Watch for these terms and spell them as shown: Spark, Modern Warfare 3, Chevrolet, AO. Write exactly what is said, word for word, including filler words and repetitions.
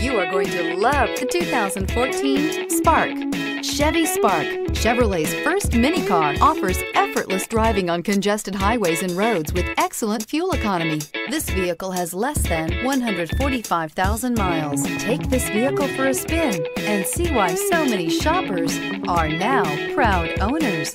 You are going to love the two thousand fourteen Spark. Chevy Spark, Chevrolet's first mini car, offers effortless driving on congested highways and roads with excellent fuel economy. This vehicle has less than one hundred forty-five thousand miles. Take this vehicle for a spin and see why so many shoppers are now proud owners.